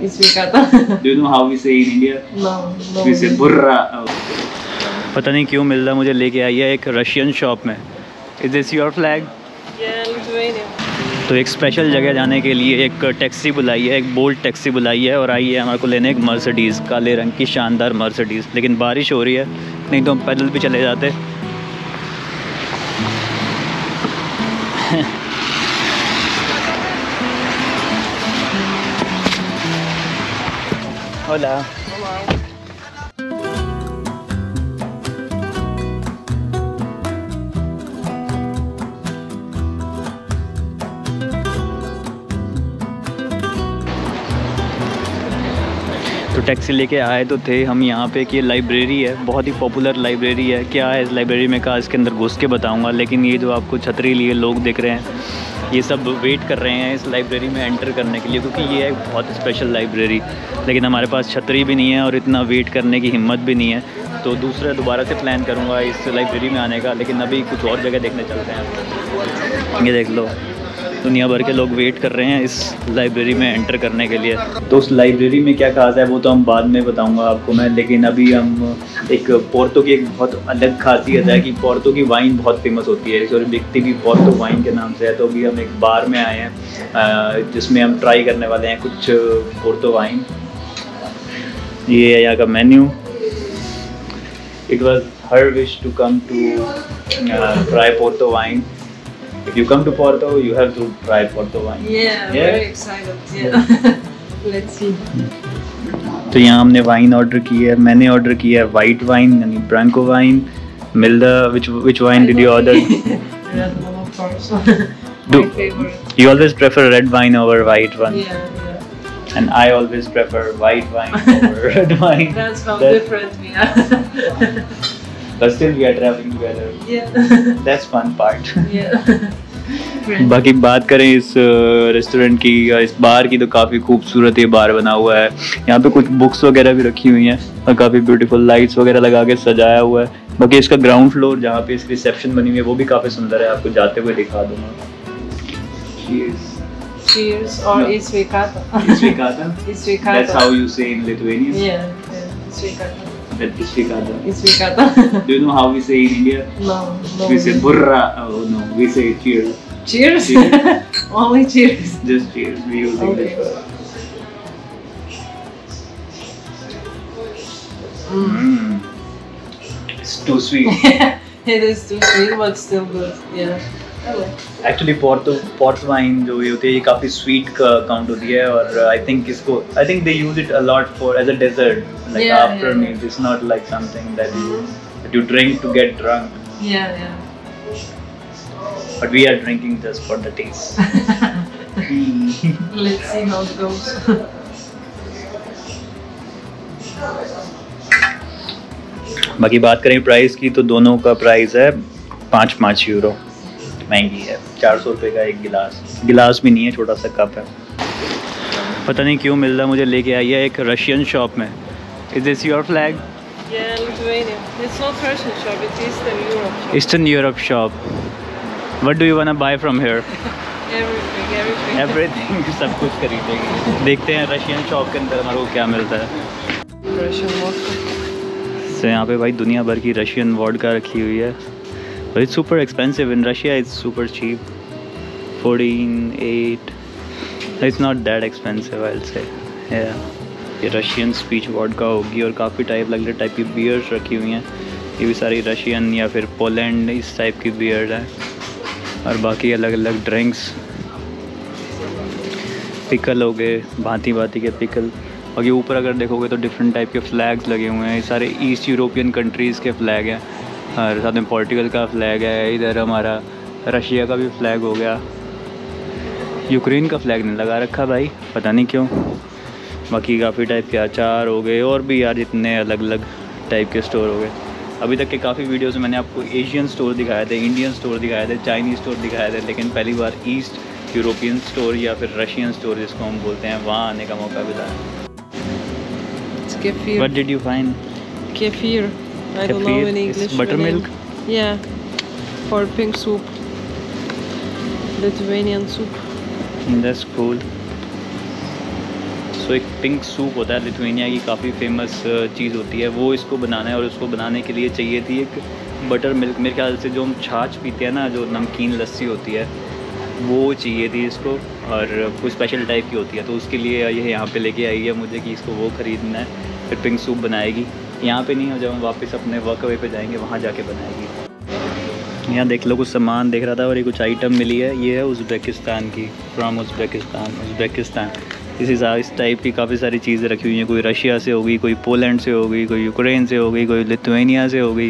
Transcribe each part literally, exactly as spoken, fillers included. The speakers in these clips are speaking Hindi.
Į sveikatą. Do you know how we say in India? No. no. We say burra. पता नहीं क्यों मिल्दा मुझे लेके आई है एक रशियन शॉप में. Is this your flag? Yeah, Lithuania. तो एक स्पेशल जगह जाने के लिए एक टैक्सी बुलाई है, एक बोल्ट टैक्सी बुलाई है और आई है हमारे को लेने एक मर्सिडीज़, काले रंग की शानदार मर्सिडीज़. लेकिन बारिश हो रही है, नहीं तो हम पैदल भी चले जाते. Hola. तो टैक्सी लेके आए तो थे हम यहाँ पे कि लाइब्रेरी है, बहुत ही पॉपुलर लाइब्रेरी है. क्या है इस लाइब्रेरी में, कहा इसके अंदर घुस के बताऊँगा. लेकिन ये जो आपको छतरी लिए लोग देख रहे हैं, ये सब वेट कर रहे हैं इस लाइब्रेरी में एंटर करने के लिए, क्योंकि ये है बहुत स्पेशल लाइब्रेरी. लेकिन हमारे पास छतरी भी नहीं है और इतना वेट करने की हिम्मत भी नहीं है. तो दूसरा दोबारा से प्लान करूँगा इस लाइब्रेरी में आने का. लेकिन अभी कुछ और जगह देखने चलते हैं. ये देख लो, दुनिया भर के लोग वेट कर रहे हैं इस लाइब्रेरी में एंटर करने के लिए. तो उस लाइब्रेरी में क्या खास है वो तो हम बाद में बताऊंगा आपको मैं. लेकिन अभी हम एक पोर्टो की एक बहुत अलग खासियत है कि पोर्टो की वाइन बहुत फेमस होती है, और बिकती भी पोर्टो वाइन के नाम से है. तो अभी हम एक बार में आए हैं जिसमें हम ट्राई करने वाले हैं कुछ पोर्टो वाइन. ये है यहाँ का menu. It was her wish to come to try Porto wine. If you come to Porto, you have to try Porto wine. Yeah, yeah? Very excited. Yeah. Let's see. तो यहाँ हमने वाइन ऑर्डर की है. मैंने ऑर्डर किया है वाइट वाइन यानी ब्रांको वाइन. मिल्दा, which which wine did you order? Red one, of course. My favorite. You always prefer red wine over white one. Yeah, yeah. And I always prefer white wine over red wine. That's how That's different we are. But still we are traveling together. Yeah. That's fun part. Yeah. बाकी बात करें इस रेस्टोरेंट की या इस बार की, तो काफ़ी खूबसूरत ये बार बना हुआ है. यहाँ पे कुछ बुक्स वगैरह भी रखी हुई हैं और काफ़ी ब्यूटीफुल लाइट्स वगैरह लगा के सजाया हुआ है. बाकी इसका ग्राउंड फ्लोर जहाँ पे इसकी रिसेप्शन बनी हुई है वो भी काफ़ी सुंदर है. आपको जाते हुए दिखा दूँगा. Cheers. Cheers or Į sveikatą. Į sveikatą. Į sveikatą. That's how you say in Lithuanian. Yeah. Į sveikatą. Į sveikatą. Į sveikatą. Do you know how we say in India? No. no we say burra. Oh no, we say cheers. Cheers? cheers. Only cheers. Just cheers. We use English word. Mm. It's too sweet. It is too sweet, but still good. Yeah. Actually Porto port wine जो ये होती है ये काफ़ी स्वीट का काउंट होती है. और आई थिंक इसको I think they use it a lot for as a dessert like after meal. It's not like something that you that you drink to get drunk. Yeah yeah but we are drinking just for the taste. Let's see how it goes. बाकी बात करें प्राइस की तो दोनों का प्राइस है पाँच पाँच यूरो. महंगी है, चार सौ रुपये का एक गिलास. गिलास भी नहीं है, छोटा सा कप है. पता नहीं क्यों मिल्दा मुझे लेके आई है एक रशियन शॉप में. Is this your flag? Yeah Lithuania. It's not Russian shop, it's eastern Europe. Eastern Europe shop. What do you want to buy from here? Everything everything everything. सब कुछ खरीदेंगे. देखते हैं रशियन शॉप के अंदर हमारे को क्या मिलता है. Russian vodka. सो यहाँ पे भाई दुनिया भर की रशियन वॉडका रखी हुई है. But it's super expensive in Russia. It's super cheap, fourteen eight. It's not that expensive, I'll say. Yeah. ये रशियन स्पीच वॉडका होगी और काफ़ी टाइप लगते टाइप की बियर्स रखी हुई हैं. ये भी सारी रशियन या फिर पोलैंड इस टाइप की बियर है. और बाकी अलग अलग ड्रिंक्स, पिकल हो गए, भांति भांति के पिकल. और ये ऊपर अगर देखोगे तो डिफरेंट टाइप के फ्लैग्स लगे हुए हैं. ये सारे ईस्ट यूरोपियन कंट्रीज़ के फ्लैग हैं और साथ में पोर्टुगल का फ्लैग है. इधर हमारा रशिया का भी फ्लैग हो गया. यूक्रेन का फ्लैग नहीं लगा रखा भाई, पता नहीं क्यों. बाकी काफ़ी टाइप के अचार हो गए और भी यार इतने अलग अलग टाइप के स्टोर हो गए. अभी तक के काफ़ी वीडियोस में मैंने आपको एशियन स्टोर दिखाए थे, इंडियन स्टोर दिखाए थे, चाइनीज़ स्टोर दिखाए थे. लेकिन पहली बार ईस्ट यूरोपियन स्टोर या फिर रशियन स्टोर जिसको हम बोलते हैं वहाँ आने का मौका मिला. What did you find? Kefir. I don't know in English. Buttermilk. Yeah, for pink soup. Lithuanian soup. That's cool. So so एक पिंक सूप होता है लिथुआनिया की काफ़ी फेमस चीज़ होती है, वो इसको बनाना है और उसको बनाने के लिए चाहिए थी एक बटर मिल्क। मेरे ख्याल से जो हम छाछ पीते हैं ना, जो नमकीन लस्सी होती है, वो चाहिए थी इसको, और कोई स्पेशल टाइप की होती है। तो उसके लिए ये यहाँ पे लेके आई है मुझे कि इसको वो ख़रीदना है, फिर पिंक सूप बनाएगी। यहाँ पे नहीं, जब हम वापस अपने वर्कअवे पे जाएंगे वहाँ जाके बनाएगी। यहाँ देख लो कुछ सामान देख रहा था और ये कुछ आइटम मिली है। ये है उज़्बेकिस्तान की, फ्राम उज़्बेकिस्तान उज़्बेकिस्तान इसी इस टाइप की काफ़ी सारी चीज़ें रखी हुई हैं। कोई रशिया से होगी, कोई पोलैंड से होगी, कोई यूक्रेन से होगी, कोई लिथुआनिया से होगी।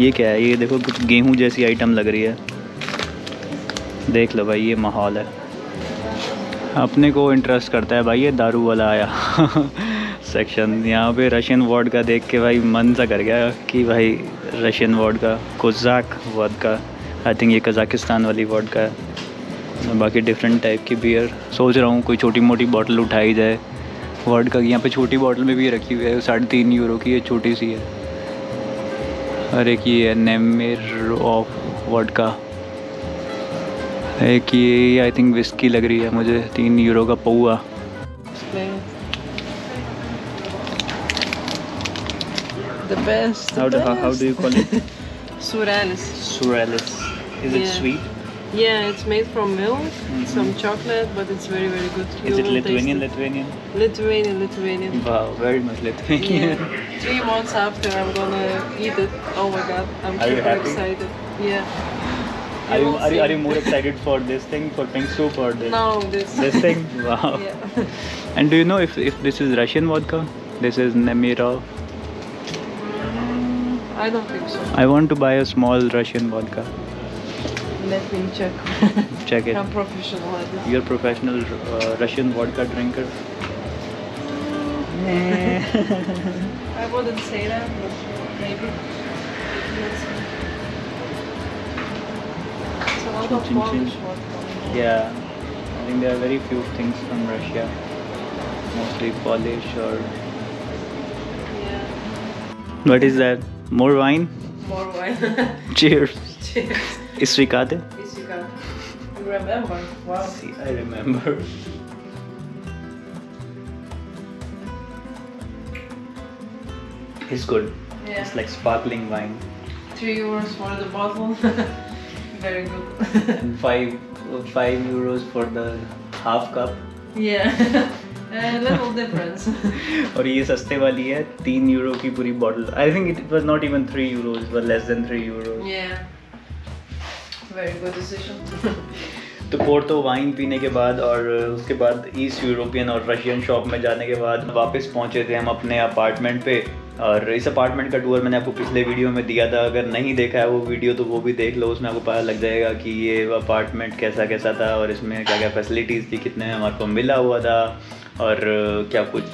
ये क्या है? ये देखो कुछ गेहूँ जैसी आइटम लग रही है। देख लो भाई ये माहौल है, अपने को इंटरेस्ट करता है भाई। ये दारू वाला आया सेक्शन, यहाँ पे रशियन वर्ड का देख के भाई मन सा कर गया कि भाई रशियन वर्ड का, कोजाक वर्ड का, आई थिंक ये कजाकिस्तान वाली वर्ड का है। बाकी डिफरेंट टाइप की बियर, सोच रहा हूँ कोई छोटी मोटी बॉटल उठाई जाए वर्ड का। यहाँ पे छोटी बॉटल में भी रखी हुई है, साढ़े तीन यूरो की ये छोटी सी है। और एक ये है नेमिरोव वर्ड का, एक ये आई थिंक विस्की लग रही है मुझे, तीन यूरो का पौआ। The best. How do how, how do you call it? Suralis. Suralis. Is yeah. it sweet? Yeah, it's made from milk, mm-hmm. some chocolate, but it's very very good. You Is it Lithuanian? Lithuanian. Lithuanian, Lithuanian. Wow, very much Lithuanian. Yeah. Three months after I'm gonna eat it. Oh my god, I'm Are super excited. Yeah. Are you, are, you, are you more excited for this thing, for pink soup or this? No, this. This thing? Wow. Yeah. And do you know if, if this is Russian vodka? This is Nemirov? Mm, I don't think so. I want to buy a small Russian vodka. Let me check. Check it. I'm professional at this. You're a professional uh, Russian vodka drinker? Mm. I wouldn't say that, but maybe. Let's see. Yeah, I think there are very few things from Russia, mostly Polish or... Yeah. What is that? More wine? More wine. Cheers. Cheers. Į sveikatą. Į sveikatą. You remember? Wow. See, I remember. It's good. Yeah. It's like sparkling wine. Three euros for the bottle. Very good. five five euros for the half cup. Yeah, a little difference. और ये सस्ते वाली है, तीन यूरो की पूरी bottle. I think it was not even three euros, but less than three euros. Yeah, very good decision. तो पोर्टो वाइन पीने के बाद और उसके बाद ईस्ट यूरोपियन और रशियन शॉप में जाने के बाद वापस पहुंचे थे हम अपने अपार्टमेंट पे। और इस अपार्टमेंट का टूर मैंने आपको पिछले वीडियो में दिया था, अगर नहीं देखा है वो वीडियो तो वो भी देख लो, उसमें आपको पता लग जाएगा कि ये अपार्टमेंट कैसा कैसा था और इसमें क्या क्या फैसिलिटीज़ थी, कितने में हमारे को मिला हुआ था और क्या कुछ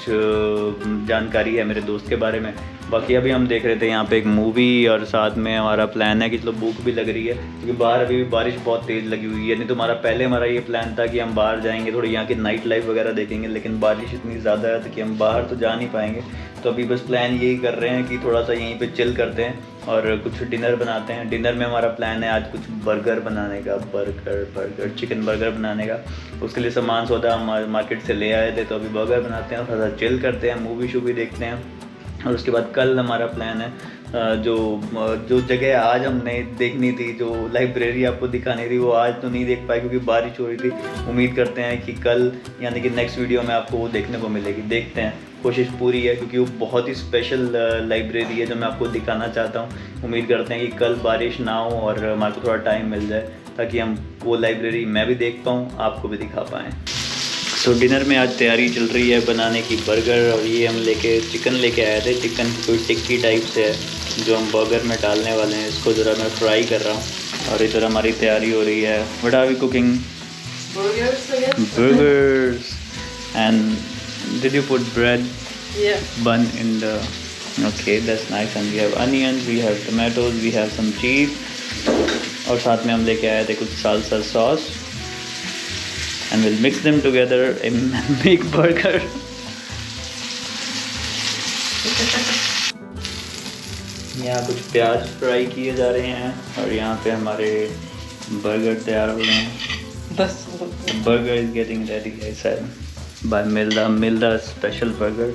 जानकारी है मेरे दोस्त के बारे में। बाकी अभी हम देख रहे थे यहाँ पे एक मूवी और साथ में हमारा प्लान है कि चलो भूख भी लग रही है क्योंकि बाहर अभी भी बारिश बहुत तेज़ लगी हुई है। नहीं तो हमारा पहले हमारा ये प्लान था कि हम बाहर जाएंगे, थोड़ी यहाँ की नाइट लाइफ वगैरह देखेंगे, लेकिन बारिश इतनी ज़्यादा है कि हम बाहर तो जा नहीं पाएंगे। तो अभी बस प्लान यही कर रहे हैं कि थोड़ा सा यहीं पे चिल करते हैं और कुछ डिनर बनाते हैं। डिनर में हमारा प्लान है आज कुछ बर्गर बनाने का, बर्गर बर्गर चिकन बर्गर बनाने का। उसके लिए सामान सौदा हम मार्केट से ले आए थे, तो अभी बर्गर बनाते हैं, थोड़ा सा चिल करते हैं, मूवी शूवी देखते हैं। और उसके बाद कल हमारा प्लान है, जो जो जगह आज हमने देखनी थी, जो लाइब्रेरी आपको दिखानी थी, वो आज तो नहीं देख पाए क्योंकि बारिश हो रही थी। उम्मीद करते हैं कि कल यानी कि नेक्स्ट वीडियो में आपको वो देखने को मिलेगी, देखते हैं, कोशिश पूरी है क्योंकि वो बहुत ही स्पेशल लाइब्रेरी है जो मैं आपको दिखाना चाहता हूँ। उम्मीद करते हैं कि कल बारिश ना हो और हमारे को थोड़ा टाइम मिल जाए ताकि हम वो लाइब्रेरी मैं भी देख पाऊँ, आपको भी दिखा पाएँ। सो so, डिनर में आज तैयारी चल रही है बनाने की बर्गर, और ये हम लेके चिकन लेके आए थे। चिकन कोई टिक्की टाइप से है जो हम बर्गर में डालने वाले हैं, इसको ज़रा मैं फ्राई कर रहा हूँ और इधर हमारी तैयारी हो रही है। What are we cooking? Burgers. And did you put bread bun in the? Okay that's nice. And we have onions, we have tomatoes, we have some cheese, और साथ में हम लेके आए थे कुछ salsa sauce. And we'll mix them together and make burger. यहाँ कुछ प्याज फ्राई किए जा रहे हैं और यहाँ पे हमारे बर्गर तैयार हो रहे हैं। बस burger is getting ready, guys. by Milda. Milda's special burger.